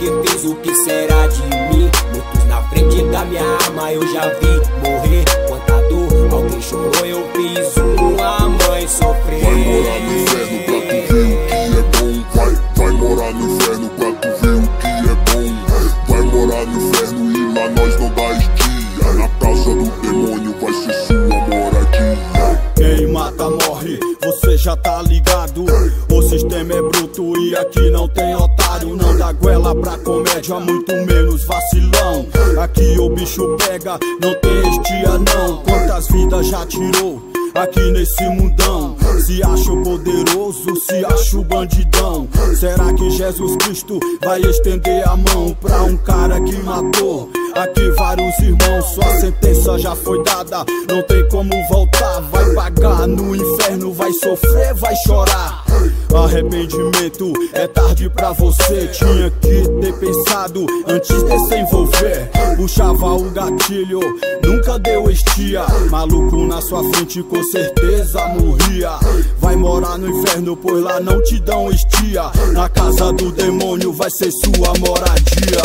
que fiz, o que será de mim? Muitos na frente da minha arma eu já vi morrer. Quanta dor, alguém chorou, eu fiz uma mãe sofrer. Vai morar no inferno pra tu ver o que é bom. Vai morar no inferno pra tu ver o que é bom. Vai morar no inferno e lá nós não dá estia. Na casa do demônio vai ser sua moradia. Quem mata morre, você já tá ligado. O sistema é bruto e aqui não tem otário. Não dá goela pra comédia, muito menos vacilão. Aqui o bicho pega, não tem estia não. Quantas vidas já tirou aqui nesse mundão? Se acha poderoso, se acha bandidão. Será que Jesus Cristo vai estender a mão pra um cara que matou aqui vários irmãos? Sua sentença já foi dada, não tem como voltar. Vai pagar no inferno, vai sofrer, vai chorar. Arrependimento é tarde pra você. Tinha que ter pensado antes de se envolver. Puxava o gatilho, nunca deu estia. Maluco na sua frente com certeza morria. Vai morar no inferno, pois lá não te dão estia. Na casa do demônio vai ser sua moradia.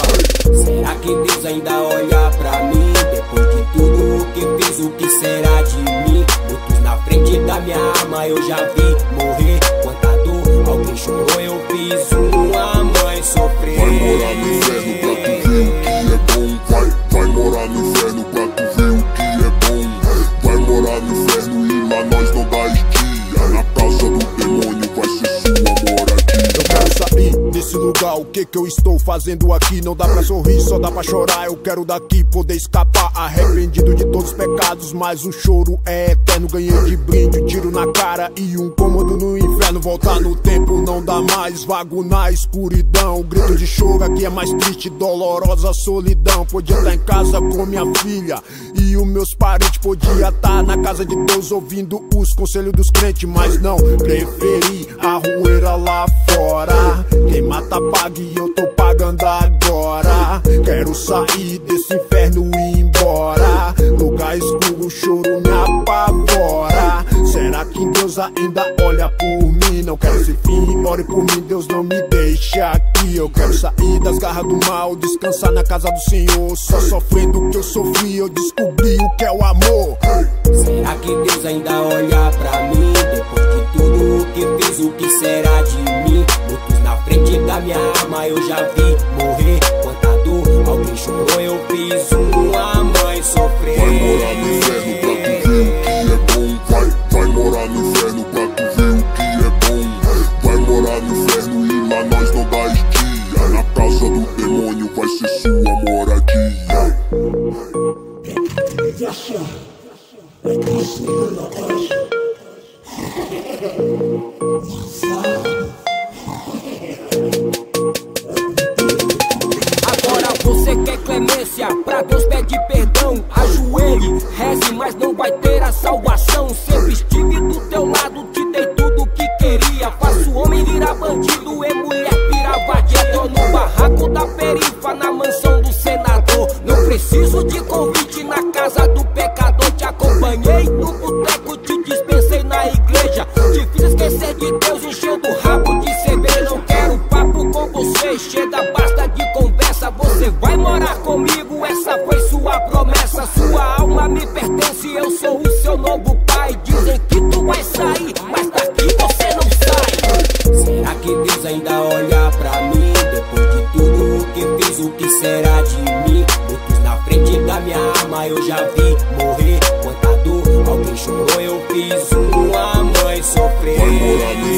Será que Deus ainda olha pra mim? Depois de tudo o que fiz, o que será de mim? Muitos na frente da minha arma eu já vi morrer. Quanta dor, alguém chorou, eu fiz uma mãe sofrer. Vai morar no inferno pra tu ver o que é bom. Vai morar no inferno pra tu ver o que é bom. Vai morar no inferno e lá nós não dá estia. Na casa do demônio vai ser sua moradia. Eu quero saber desse lugar, o que eu estou fazendo aqui? Não dá pra sorrir, só dá pra chorar. Eu quero daqui poder escapar, arrependido de todos os pecados, mas o choro é eterno. Ganhei de brinde, tiro na cara e um cômodo no inferno. Voltar no tempo não dá mais, vago na escuridão. Grito de choro aqui é mais triste, dolorosa solidão. Podia estar em casa com minha filha e os meus parentes. Podia estar na casa de Deus ouvindo os conselhos dos crentes, mas não, preferi a rueira lá fora. Quem mata paga e eu tô pagando agora. Quero sair desse inferno e ir embora. Lugar escuro, choro me apavora. Será que Deus ainda olha por mim? Não quero esse fim, ore por mim, Deus não me deixa aqui. Eu quero sair das garras do mal, descansar na casa do Senhor. Só sofrendo o que eu sofri, eu descobri o que é o amor. Será que Deus ainda olha pra mim? Depois de tudo o que fiz, o que será de mim? Muitos na frente da minha arma eu já vi morrer. Quanta dor, alguém chorou, eu fiz uma mãe sofrer. Vai morar no inferno pra tu ver o que é bom. Vai morar no inferno pra tu ver o que é bom. Vai morar no inferno e lá nós não dá estia. Na casa do demônio vai ser sua moradia. Você quer clemência, pra Deus pede perdão. Ajoelhe, reze, mas não vai ter a salvação. Sempre estive do teu lado, te dei tudo o que queria. Faço homem virar bandido e mulher virar vadia. Tô no barraco da perifa, na mansão do senador. Não preciso de convite, na casa do pecador. Te acompanhei no boteco, te dispensei na igreja. Difícil esquecer de Deus, enchendo o rabo de cerveja. Não quero papo com você, chega, basta de conversa. Você vai morar comigo, essa foi sua promessa. Sua alma me pertence, eu sou o seu novo pai. Dizem que tu vai sair, mas daqui você não sai. Será que Deus ainda olha pra mim? Depois de tudo o que fiz, o que será de mim? Muitos na frente da minha arma eu já vi morrer. Quanta dor, alguém chorou, eu fiz uma mãe sofrer.